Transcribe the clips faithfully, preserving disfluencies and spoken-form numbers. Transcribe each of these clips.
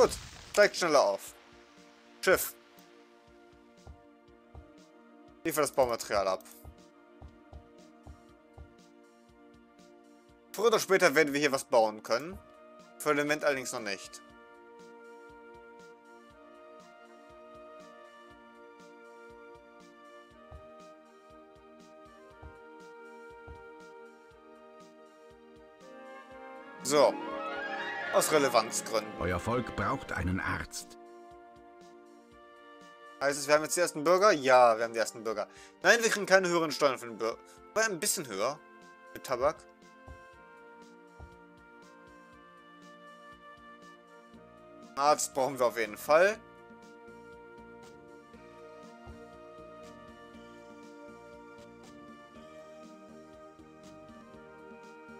Gut, steigt schneller auf. Schiff. Liefer das Baumaterial ab. Früher oder später werden wir hier was bauen können. Für den Moment allerdings noch nicht. So. Aus Relevanzgründen. Euer Volk braucht einen Arzt. Heißt es, wir haben jetzt die ersten Bürger? Ja, wir haben die ersten Bürger. Nein, wir kriegen keine höheren Steuern von den Bürgern. Aber ein bisschen höher. Mit Tabak. Arzt brauchen wir auf jeden Fall.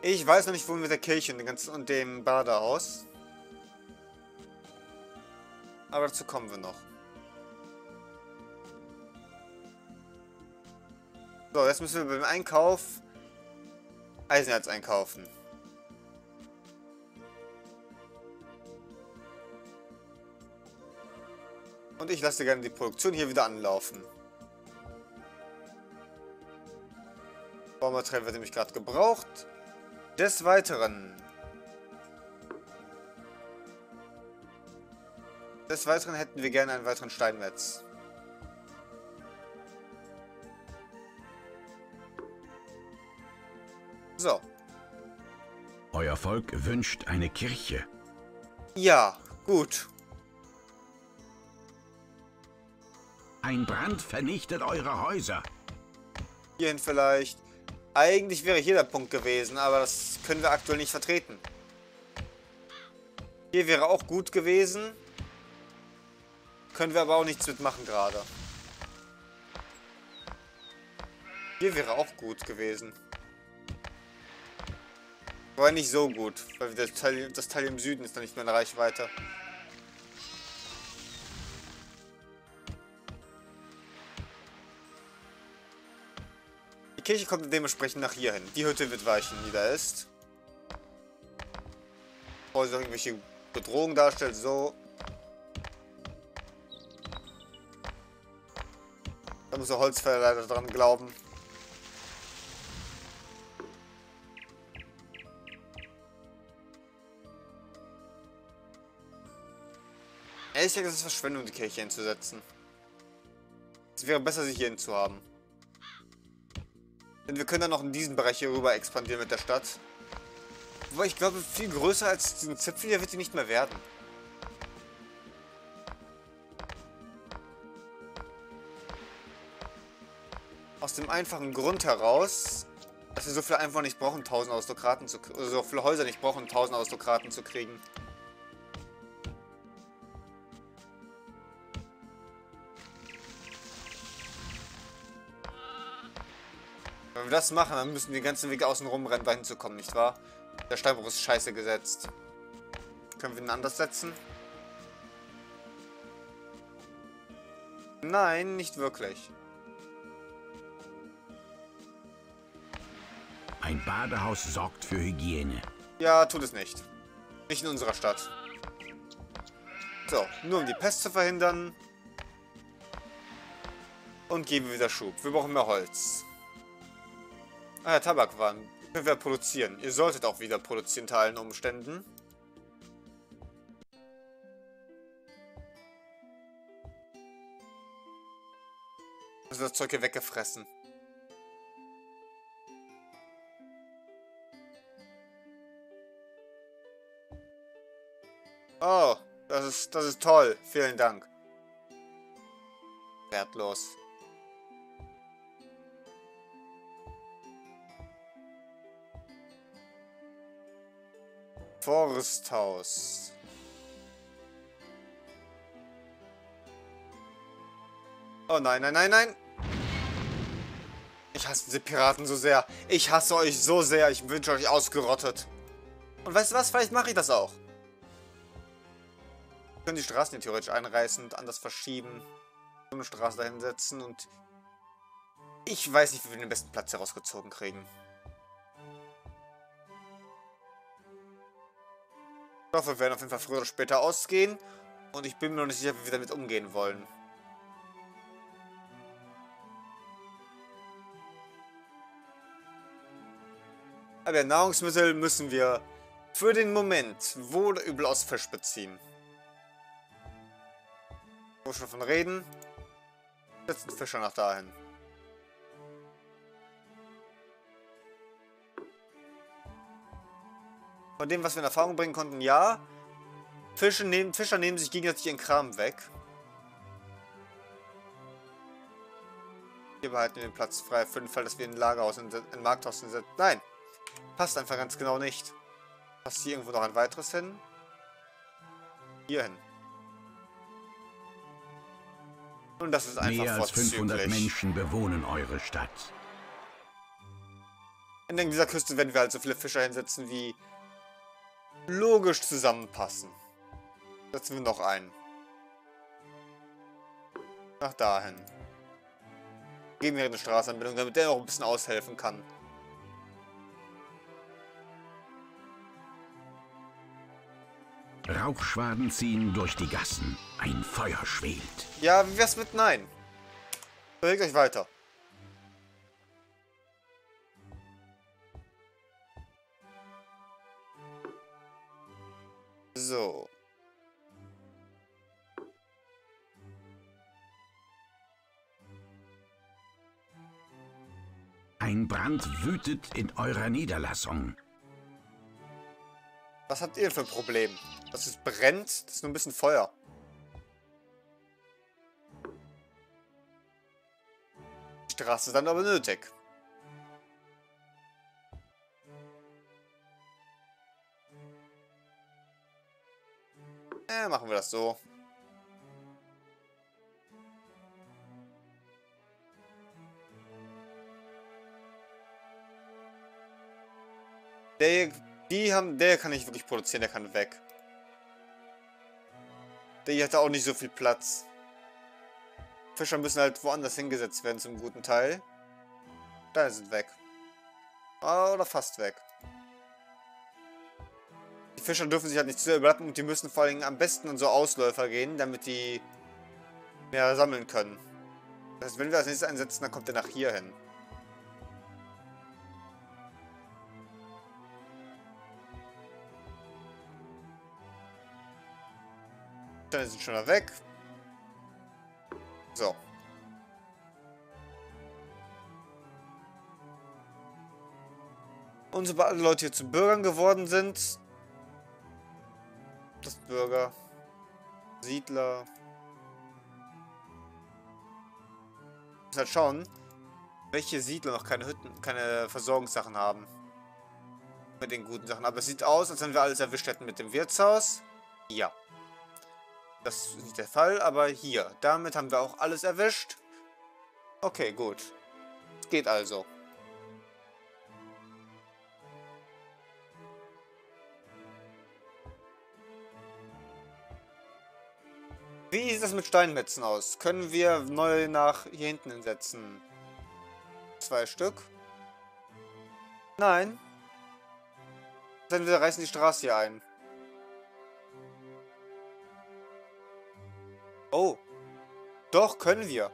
Ich weiß noch nicht, wo wir mit der Kirche und dem, ganzen, und dem Badehaus. Aber dazu kommen wir noch. So, jetzt müssen wir beim Einkauf Eisenerz einkaufen. Und ich lasse gerne die Produktion hier wieder anlaufen. Baumaterial wird nämlich gerade gebraucht. Des Weiteren. Des Weiteren hätten wir gerne einen weiteren Steinmetz. So. Euer Volk wünscht eine Kirche. Ja, gut. Ein Brand vernichtet eure Häuser. Hierhin vielleicht. Eigentlich wäre hier der Punkt gewesen, aber das können wir aktuell nicht vertreten. Hier wäre auch gut gewesen. Können wir aber auch nichts mitmachen gerade. Hier wäre auch gut gewesen. Aber nicht so gut, weil das Teil, das Teil im Süden ist noch nicht mehr in Reichweite. Die Kirche kommt dementsprechend nach hier hin. Die Hütte wird weichen, die da ist. Bevor sie noch irgendwelche Bedrohung darstellt, so. Da muss der Holzfäller leider dran glauben. Ehrlich gesagt, es ist Verschwendung, die Kirche hinzusetzen. Es wäre besser, sie hierhin zu haben. Denn wir können dann noch in diesen Bereich hier rüber expandieren mit der Stadt. Wobei ich glaube, viel größer als diesen Zipfel hier wird sie nicht mehr werden. Aus dem einfachen Grund heraus, dass wir so viele einfach nicht brauchen, tausend Aristokraten zu kriegen. Also so viele Häuser nicht brauchen, tausend Aristokraten zu kriegen. Wenn wir das machen, dann müssen wir den ganzen Weg außen rum rennen, dahin zu kommen, nicht wahr? Der Steinbruch ist scheiße gesetzt. Können wir ihn anders setzen? Nein, nicht wirklich. Ein Badehaus sorgt für Hygiene. Ja, tut es nicht. Nicht in unserer Stadt. So, nur um die Pest zu verhindern. Und geben wieder Schub. Wir brauchen mehr Holz. Ah, ja, Tabakwaren. Können wir produzieren. Ihr solltet auch wieder produzieren, unter allen Umständen. Also das Zeug hier weggefressen. Oh, das ist, das ist toll. Vielen Dank. Wertlos. Forsthaus. Oh nein, nein, nein, nein. Ich hasse diese Piraten so sehr. Ich hasse euch so sehr. Ich wünsche euch ausgerottet. Und weißt du was? Vielleicht mache ich das auch. Wir können die Straßen hier theoretisch einreißen und anders verschieben. So eine Straße dahinsetzen und... Ich weiß nicht, wie wir den besten Platz herausgezogen kriegen. Ich hoffe, wir werden auf jeden Fall früher oder später ausgehen. Und ich bin mir noch nicht sicher, wie wir damit umgehen wollen. Aber Nahrungsmittel müssen wir für den Moment wohl oder übel aus Fisch beziehen. Wo wir schon von reden. Setzen Fischer nach dahin. Von dem, was wir in Erfahrung bringen konnten, ja. Fische nehmen, Fischer nehmen sich gegenseitig ihren Kram weg. Hier behalten wir den Platz frei für den Fall, dass wir ein Lagerhaus, ein Markthaus hinsetzen. Nein, passt einfach ganz genau nicht. Passt hier irgendwo noch ein weiteres hin? Hier hin. Und das ist einfach Mehr als fünfhundert Menschen bewohnen eure Stadt. Entlang dieser Küste werden wir halt so viele Fischer hinsetzen, wie logisch zusammenpassen. Setzen wir noch einen. Nach dahin. Geben wir eine Straßenanbindung, damit der auch ein bisschen aushelfen kann. Rauchschwaden ziehen durch die Gassen. Ein Feuer schwelt. Ja, wie wär's mit Nein? Bewegt euch weiter. So. Ein Brand wütet in eurer Niederlassung. Was habt ihr für ein Problem? Dass es brennt, das ist nur ein bisschen Feuer. Die Straße ist dann aber nötig. Äh, machen wir das so. Der, die haben, der kann nicht wirklich produzieren, der kann weg. Der hier hat auch nicht so viel Platz. Fischer müssen halt woanders hingesetzt werden zum guten Teil. Da sind weg. Oder fast weg. Die Fischer dürfen sich halt nicht zu überlappen und die müssen vor allem am besten in so Ausläufer gehen, damit die mehr sammeln können. Das heißt, wenn wir das nächste einsetzen, dann kommt er nach hier hin. Dann sind schon da weg. So. Und sobald alle Leute hier zu Bürgern geworden sind, das Bürger, Siedler, wir müssen halt schauen, welche Siedler noch keine Hütten, keine Versorgungssachen haben. Mit den guten Sachen. Aber es sieht aus, als wenn wir alles erwischt hätten mit dem Wirtshaus. Ja. Das ist nicht der Fall, aber hier. Damit haben wir auch alles erwischt. Okay, gut. Geht also. Wie sieht das mit Steinmetzen aus? Können wir neu nach hier hinten hinsetzen? Zwei Stück? Nein. Dann wir reißen die Straße hier ein. Oh, doch, können wir.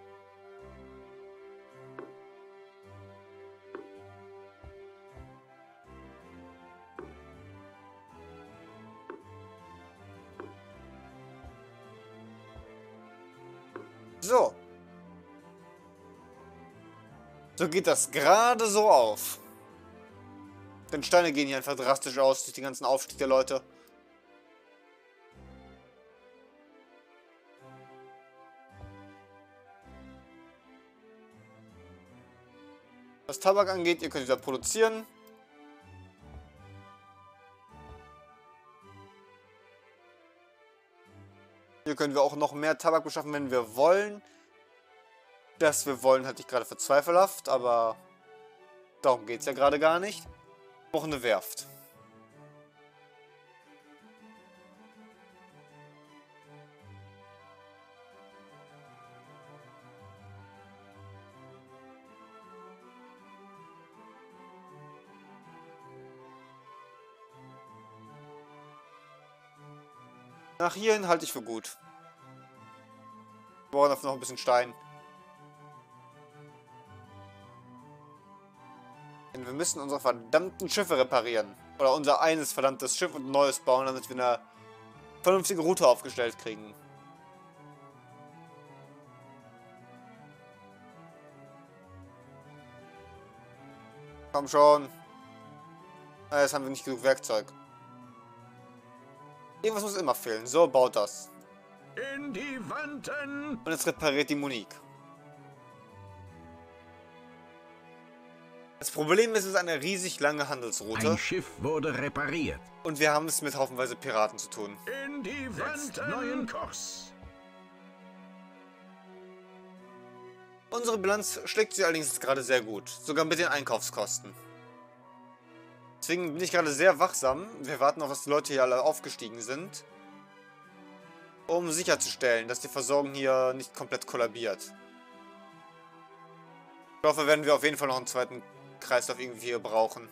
So. So geht das gerade so auf. Denn Steine gehen hier einfach drastisch aus durch den ganzen Aufstieg der Leute. Was Tabak angeht, ihr könnt wieder produzieren. Hier können wir auch noch mehr Tabak beschaffen, wenn wir wollen. Das wir wollen, hatte ich gerade für zweifelhaft, aber darum geht es ja gerade gar nicht. Wir brauchen eine Werft. Nach hierhin halte ich für gut. Wir brauchen dafür noch ein bisschen Stein. Denn wir müssen unsere verdammten Schiffe reparieren. Oder unser eines verdammtes Schiff und ein neues bauen, damit wir eine vernünftige Route aufgestellt kriegen. Komm schon. Ah, jetzt haben wir nicht genug Werkzeug. Irgendwas muss immer fehlen. So, baut das. In die Wanden. Und jetzt repariert die Monique. Das Problem ist, es ist eine riesig lange Handelsroute. Ein Schiff wurde repariert. Und wir haben es mit haufenweise Piraten zu tun. In die Wand neuen Kurs. Unsere Bilanz schlägt sie allerdings gerade sehr gut. Sogar mit den Einkaufskosten. Deswegen bin ich gerade sehr wachsam. Wir warten auf, dass die Leute hier alle aufgestiegen sind. Um sicherzustellen, dass die Versorgung hier nicht komplett kollabiert. Ich hoffe, werden wir auf jeden Fall noch einen zweiten Kreislauf irgendwie hier brauchen.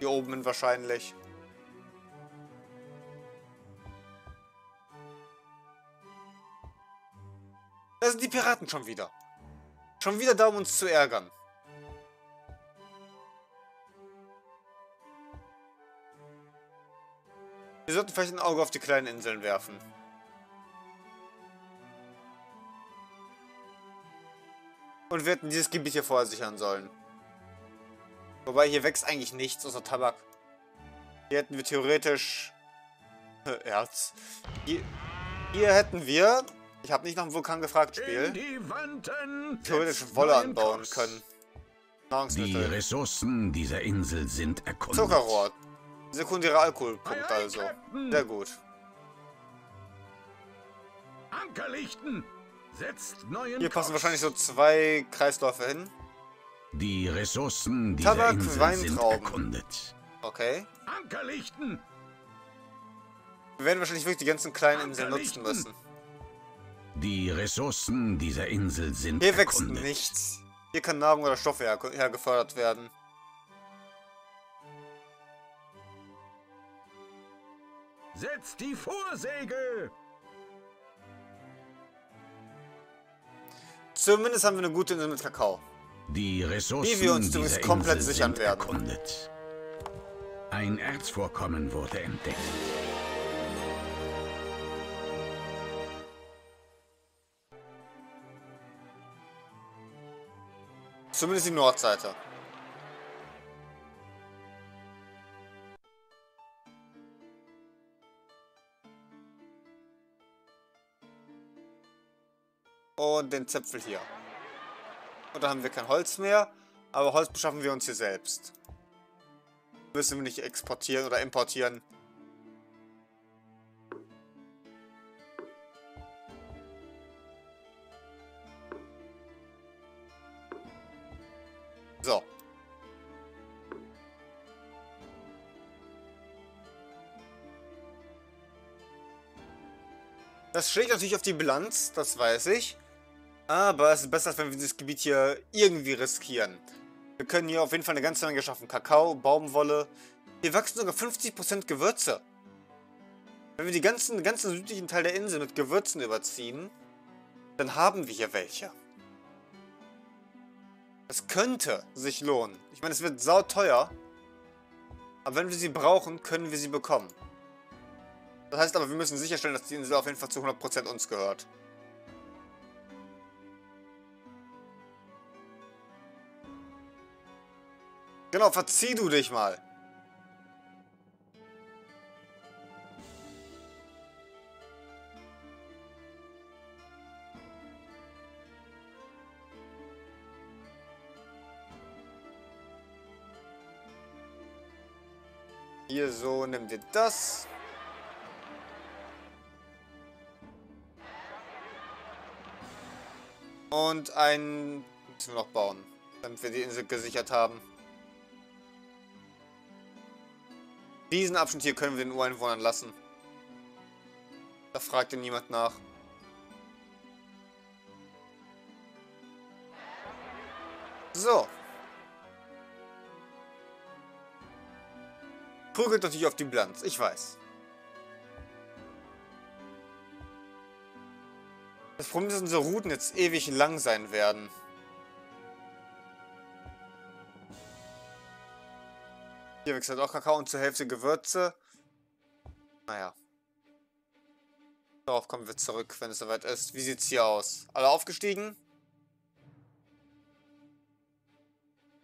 Hier oben hin wahrscheinlich. Da sind die Piraten schon wieder. Schon wieder da, um uns zu ärgern. Wir sollten vielleicht ein Auge auf die kleinen Inseln werfen. Und wir hätten dieses Gebiet hier vorher sichern sollen. Wobei hier wächst eigentlich nichts außer Tabak. Hier hätten wir theoretisch... Erz. Hier, hier hätten wir... Ich habe nicht nach dem Vulkan gefragt, Spiel. Theoretisch Wolle anbauen können. Nahrungsmittel. Die Ressourcen dieser Insel sind erkundet. Zuckerrohr. Sekundärer Alkoholpunkt also. Sehr gut. Ankerlichten. Setzt neuen Hier passen wahrscheinlich so zwei Kreisläufe hin. Die Ressourcen dieser Tabak, Insel Weintrauben. Sind erkundet. Okay. Ankerlichten. Wir werden wahrscheinlich wirklich die ganzen kleinen Inseln nutzen müssen. Die Ressourcen dieser Insel sind Hier wächst erkundet. Nichts. Hier kann Nahrung oder Stoffe her hergefördert werden. Setzt die Vorsegel! Zumindest haben wir eine gute Insel mit Kakao. Die Ressourcen die wir uns übrigens komplett Insel sichern werden. Erkundet. Ein Erzvorkommen wurde entdeckt. Zumindest die Nordseite. Und den Zipfel hier. Und da haben wir kein Holz mehr, aber Holz beschaffen wir uns hier selbst. Müssen wir nicht exportieren oder importieren. So. Das schlägt natürlich auf die Bilanz, das weiß ich. Aber es ist besser, als wenn wir dieses Gebiet hier irgendwie riskieren. Wir können hier auf jeden Fall eine ganze Menge schaffen. Kakao, Baumwolle. Hier wachsen sogar fünfzig Prozent Gewürze. Wenn wir die ganzen, ganzen südlichen Teil der Insel mit Gewürzen überziehen, dann haben wir hier welche. Das könnte sich lohnen. Ich meine, es wird sauteuer. Aber wenn wir sie brauchen, können wir sie bekommen. Das heißt aber, wir müssen sicherstellen, dass die Insel auf jeden Fall zu hundert Prozent uns gehört. Genau, verzieh du dich mal. Hier so, nimm dir das. Und einen müssen wir noch bauen, damit wir die Insel gesichert haben. Diesen Abschnitt hier können wir den Ureinwohnern lassen. Da fragt ihm niemand nach. So. Prügelt natürlich auf die Bilanz, ich weiß. Das Problem ist, dass unsere Routen jetzt ewig lang sein werden. Hier wächst halt auch Kakao und zur Hälfte Gewürze. Naja. Darauf kommen wir zurück, wenn es soweit ist. Wie sieht's hier aus? Alle aufgestiegen?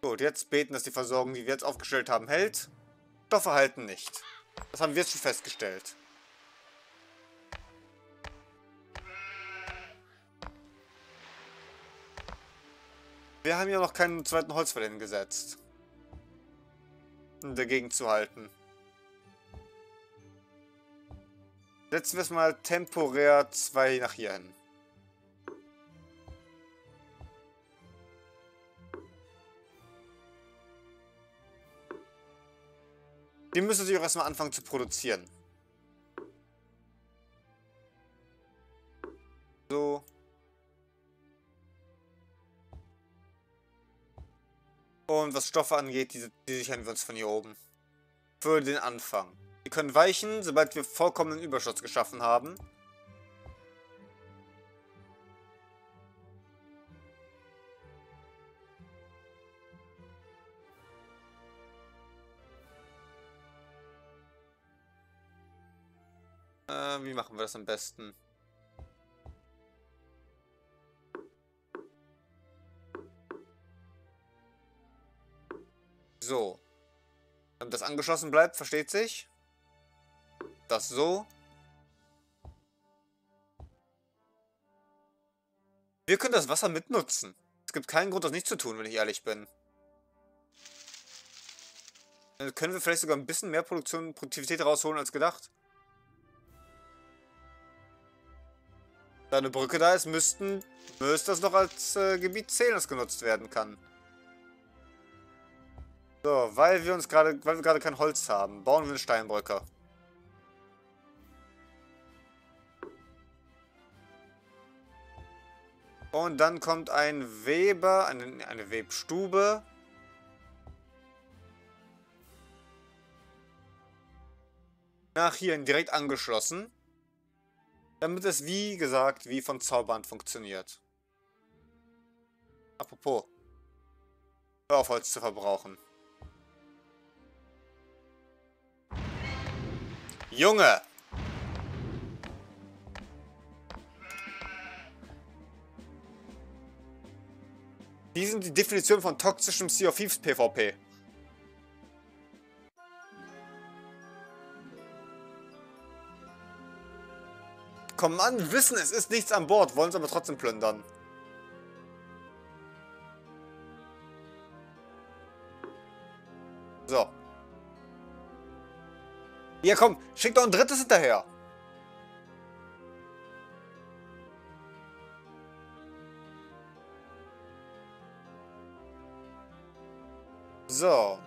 Gut, jetzt beten, dass die Versorgung, die wir jetzt aufgestellt haben, hält. Doch verhalten nicht. Das haben wir jetzt schon festgestellt. Wir haben ja noch keinen zweiten Holzfäller gesetzt, um dagegen zu halten. Setzen wir es mal temporär zwei nach hier hin. Die müssen sich auch erstmal anfangen zu produzieren. So. Und was Stoffe angeht, die, die sichern wir uns von hier oben. Für den Anfang. Wir können weichen, sobald wir vollkommenen Überschuss geschaffen haben. Äh, wie machen wir das am besten? So. Damit das angeschlossen bleibt, versteht sich. Das so. Wir können das Wasser mitnutzen. Es gibt keinen Grund, das nicht zu tun, wenn ich ehrlich bin. Dann können wir vielleicht sogar ein bisschen mehr Produktion und Produktivität rausholen als gedacht. Da eine Brücke da ist, müssten, müsste das noch als äh, Gebiet zählen, das genutzt werden kann. So, weil wir uns gerade, weil wir gerade kein Holz haben, bauen wir eine Steinbrücke. Und dann kommt ein Weber, eine, eine Webstube. Nach hier direkt angeschlossen. Damit es, wie gesagt, wie von Zauberhand funktioniert. Apropos. Hör auf, Holz zu verbrauchen. Junge! Die sind die Definition von toxischem Sea of Thieves PvP. Kommen an, wissen, es ist nichts an Bord, wollen es aber trotzdem plündern. So. Ja komm, schick doch ein drittes hinterher. So.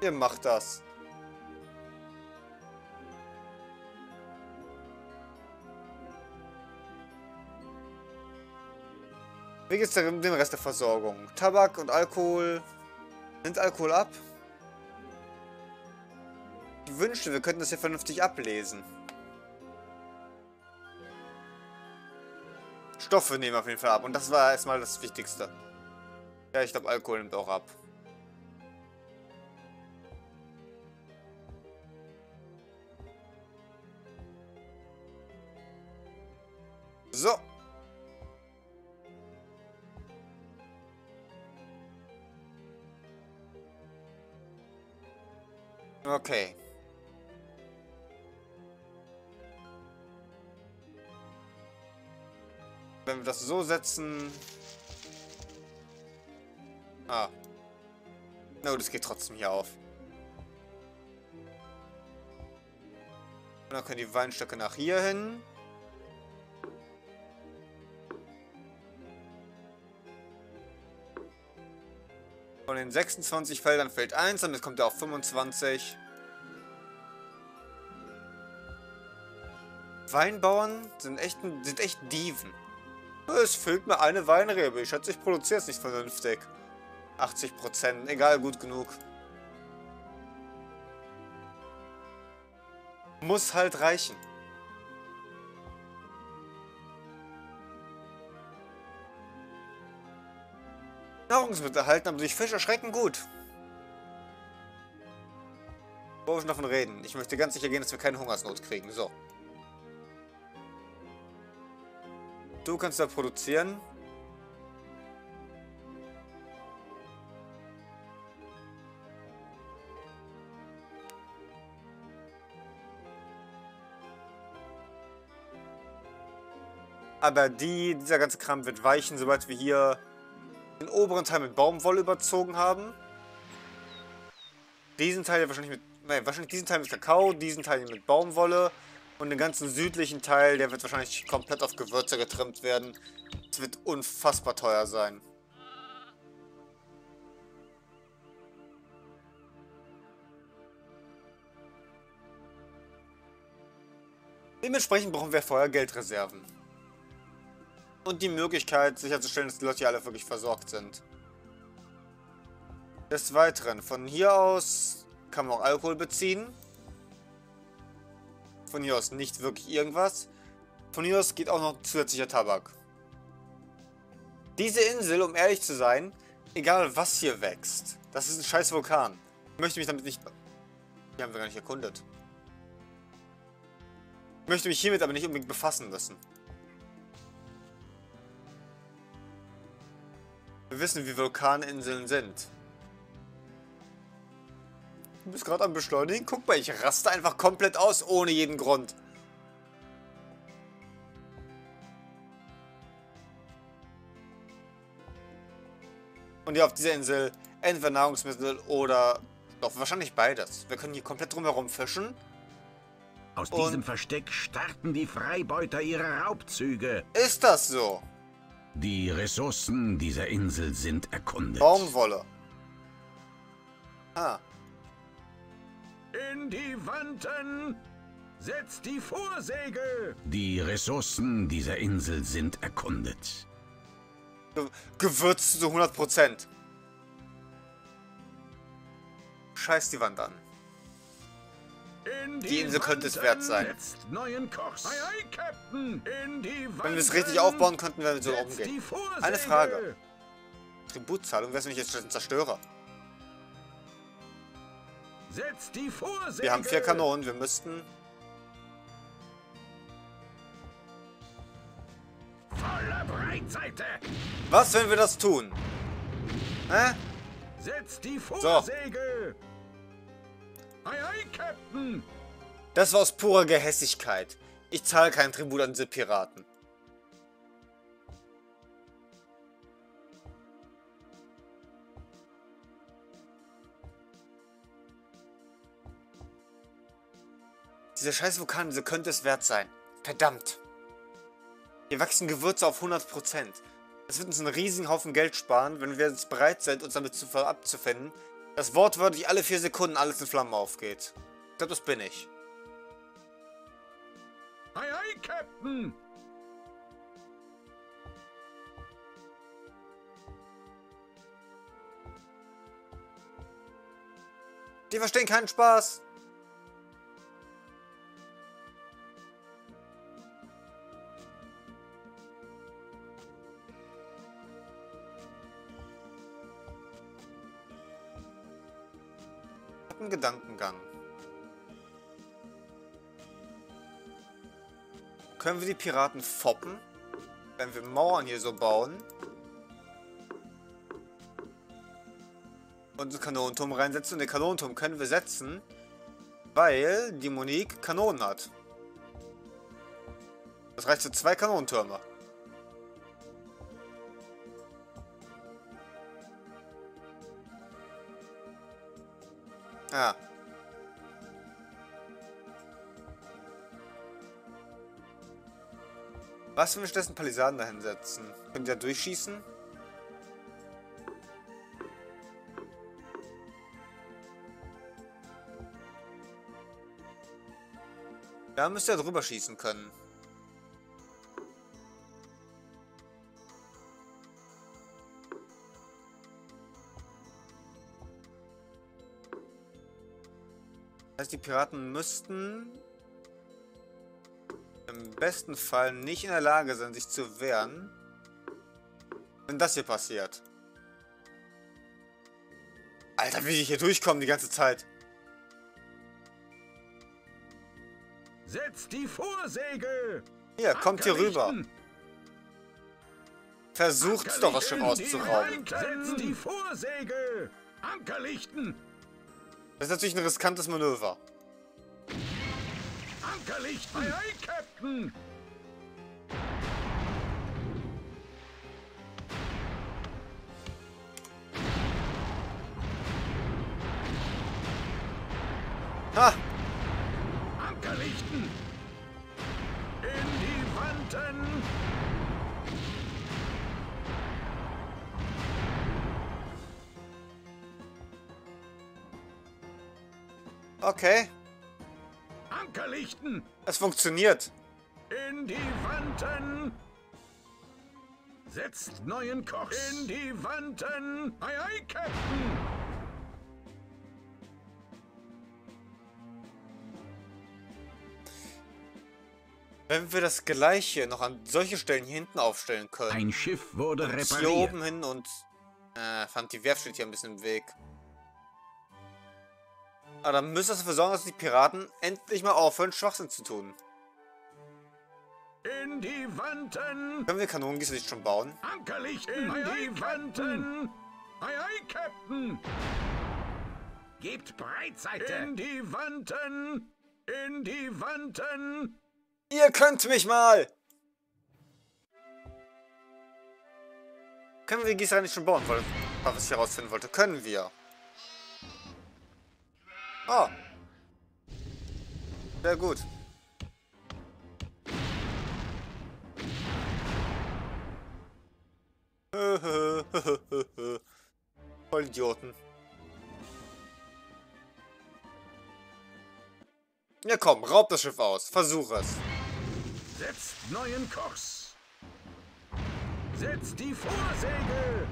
Ihr macht das. Wie geht's denn mit dem Rest der Versorgung? Tabak und Alkohol. Nimmt Alkohol ab? Ich wünschte, wir könnten das hier vernünftig ablesen. Stoffe nehmen auf jeden Fall ab. Und das war erstmal das Wichtigste. Ja, ich glaube, Alkohol nimmt auch ab. So. Okay. Wenn wir das so setzen... Ah. No, das geht trotzdem hier auf. Und dann können die Weinstöcke nach hier hin. Von den sechsundzwanzig Feldern fällt eins, damit kommt er auf fünfundzwanzig. Weinbauern sind echt, sind echt Dieven. Es fehlt mir eine Weinrebe. Ich schätze, ich produziere es nicht vernünftig. achtzig Prozent, egal, gut genug. muss halt reichen. Nahrungsmittel halten aber durch Fisch erschrecken gut. Wo wir davon reden. Ich möchte ganz sicher gehen, dass wir keine Hungersnot kriegen. So. Du kannst da produzieren. Aber die, dieser ganze Kram wird weichen, sobald wir hier den oberen Teil mit Baumwolle überzogen haben. Diesen Teil wahrscheinlich mit, nein, wahrscheinlich diesen Teil mit Kakao, diesen Teil mit Baumwolle und den ganzen südlichen Teil, der wird wahrscheinlich komplett auf Gewürze getrimmt werden. Es wird unfassbar teuer sein. Dementsprechend brauchen wir vorher Geldreserven. Und die Möglichkeit, sicherzustellen, dass die Leute hier alle wirklich versorgt sind. Des Weiteren, von hier aus kann man auch Alkohol beziehen. Von hier aus nicht wirklich irgendwas. Von hier aus geht auch noch zusätzlicher Tabak. Diese Insel, um ehrlich zu sein, egal was hier wächst, das ist ein scheiß Vulkan. Ich möchte mich damit nicht... Die haben wir gar nicht erkundet. Ich möchte mich hiermit aber nicht unbedingt befassen müssen. Wir wissen, wie Vulkaninseln sind. Du bist gerade am Beschleunigen? Guck mal, ich raste einfach komplett aus, ohne jeden Grund. Und hier auf dieser Insel entweder Nahrungsmittel oder... Doch, wahrscheinlich beides. Wir können hier komplett drumherum fischen. Aus diesem Versteck starten die Freibeuter ihre Raubzüge. Ist das so? Die Ressourcen dieser Insel sind erkundet. Baumwolle. Ah. In die Wanten! Setzt die Vorsegel! Die Ressourcen dieser Insel sind erkundet. Ge Gewürzt zu hundert Prozent. Scheiß die Wand an. In die, die Insel könnte es wert sein. Neuen Kurs. Ei, ei, Captain. In die Wenn wir es richtig aufbauen könnten, werden wir so umgehen. Eine Frage. Tributzahlung, wer ist nicht jetzt ein Zerstörer? Setzt die Vorsegel. Wir haben vier Kanonen, wir müssten... Volle Breitseite. Was, wenn wir das tun? Hä? Setzt die Vorsegel. So. Ei, ei, Captain! Das war aus purer Gehässigkeit. Ich zahle keinen Tribut an diese Piraten. Diese scheiß Vulkaninsel könnte es wert sein. Verdammt! Hier wachsen Gewürze auf hundert Prozent. Das wird uns einen riesigen Haufen Geld sparen, wenn wir jetzt bereit sind, uns damit zu abzufinden, dass wortwörtlich alle vier Sekunden alles in Flammen aufgeht. Ich glaube, das bin ich. Ei, ei, Captain! Die verstehen keinen Spaß! Gedankengang. Können wir die Piraten foppen, wenn wir Mauern hier so bauen und einen Kanonenturm reinsetzen? Und den Kanonenturm können wir setzen, weil die Monique Kanonen hat. Das reicht für zwei Kanonentürme. Ah. Was, wenn wir stattdessen Palisaden dahin setzen? Können die da durchschießen? Da müsst ihr drüber schießen können. Die Piraten müssten besten Fall nicht in der Lage sind, sich zu wehren, wenn das hier passiert. Alter, wie die hier durchkommen die ganze Zeit. Setzt die Vorsegel! Hier, kommt hier rüber. Versucht's doch, was schon auszurauben. Setzt die Vorsegel! Ankerlichten! Das ist natürlich ein riskantes Manöver. Ankerlichten! Ei, ei, Captain! Ha! Ankerlichten! In die Wanten! Okay. Ankerlichten! Es funktioniert! In die Wanten! Setzt neuen Kurs! In die Wanten! Ei, ei, Captain! Wenn wir das Gleiche noch an solche Stellen hier hinten aufstellen können. Ein Schiff wurde repariert. Hier oben hin und... Äh, fand die Werft steht hier ein bisschen im Weg. Aber dann müssen wir dafür sorgen, dass die Piraten endlich mal aufhören, Schwachsinn zu tun. In die Wanten! Können wir Kanonengießer nicht schon bauen? Ankerlicht in die Wanten! Ei, ei, Captain! Gebt Breitseite! In die Wanten! In die Wanten! Ihr könnt mich mal! Können wir die Gießerei nicht schon bauen, weil was ich herausfinden wollte? Können wir. Ah. Sehr gut. Voll Idioten. Ja komm, raub das Schiff aus. Versuch es. Setzt neuen Kurs. Setzt die Vorsegel.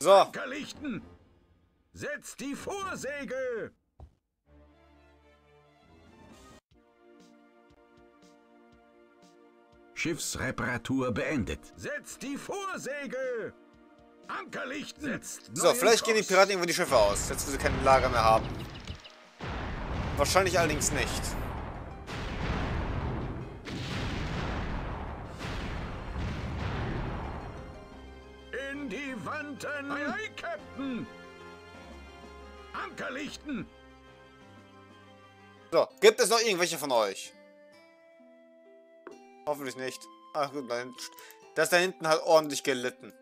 So. Ankerlichten. Setzt die Vorsegel. Schiffsreparatur beendet. Setzt die Vorsegel. Ankerlichten. Setzt so, vielleicht gehen die Piraten irgendwann die Schiffe aus, jetzt wo sie kein Lager mehr haben. Wahrscheinlich allerdings nicht. In die Wanten! Ei, ei, Captain! Ankerlichten! So, gibt es noch irgendwelche von euch? Hoffentlich nicht. Ach gut, nein. Das da hinten hat ordentlich gelitten.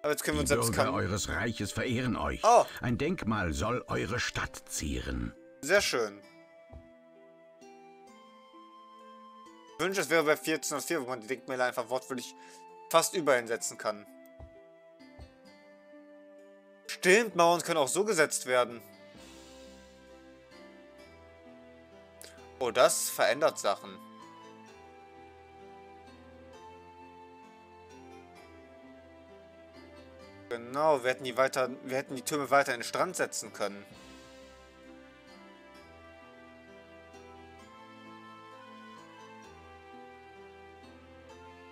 Aber jetzt können wir uns selbst kamen. Die Bürger eures Reiches verehren euch. Oh. Ein Denkmal soll eure Stadt zieren. Sehr schön. Ich wünsche, es wäre bei vierzehnhundertvier, wo man die Denkmäler einfach wortwörtlich fast überall setzen kann. Stimmt, Mauern können auch so gesetzt werden. Oh, das verändert Sachen. Genau, wir hätten die weiter, wir hätten die Türme weiter in den Strand setzen können.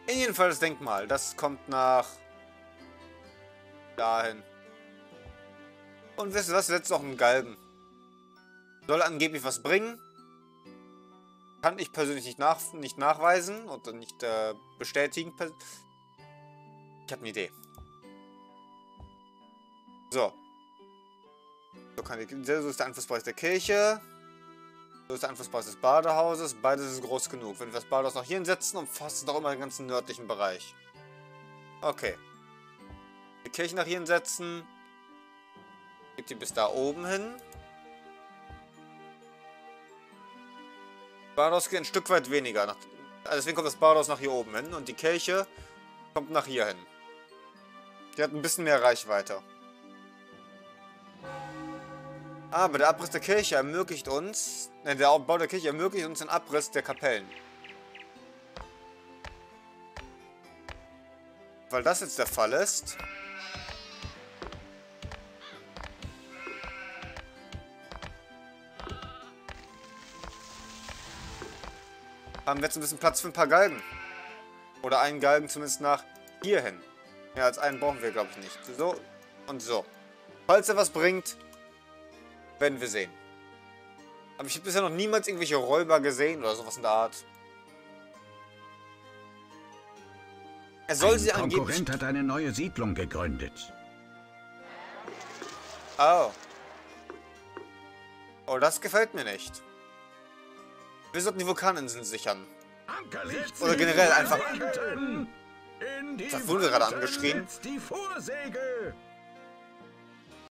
In jedem Fall das Denkmal, das kommt nach dahin. Und wisst ihr was, wir setzen noch einen Galgen. Soll angeblich was bringen. Kann ich persönlich nicht, nach, nicht nachweisen und nicht äh, bestätigen. Ich habe eine Idee. So. So, kann die, so ist der Einflussbereich der Kirche. So ist der Einflussbereich des Badehauses. Beides ist groß genug. Wenn wir das Badehaus noch hier hinsetzen, umfasst es auch immer den ganzen nördlichen Bereich. Okay. Die Kirche nach hier hinsetzen. Gibt die bis da oben hin. Badehaus geht ein Stück weit weniger. Nach, also deswegen kommt das Badehaus nach hier oben hin. Und die Kirche kommt nach hier hin. Die hat ein bisschen mehr Reichweite. Aber der Abriss der Kirche ermöglicht uns, nein, der Bau der Kirche ermöglicht uns den Abriss der Kapellen. Weil das jetzt der Fall ist, haben wir jetzt ein bisschen Platz für ein paar Galgen. Oder einen Galgen zumindest nach hier hin. Ja, als einen brauchen wir, glaube ich, nicht. So und so. Falls er was bringt, werden wir sehen. Aber ich habe bisher noch niemals irgendwelche Räuber gesehen oder sowas in der Art. Er soll ein sie angeblich... Konkurrent hat eine neue Siedlung gegründet. Oh. Oh, das gefällt mir nicht. Wir sollten die Vulkaninseln sichern. Oder generell einfach... Das wurde gerade angeschrien.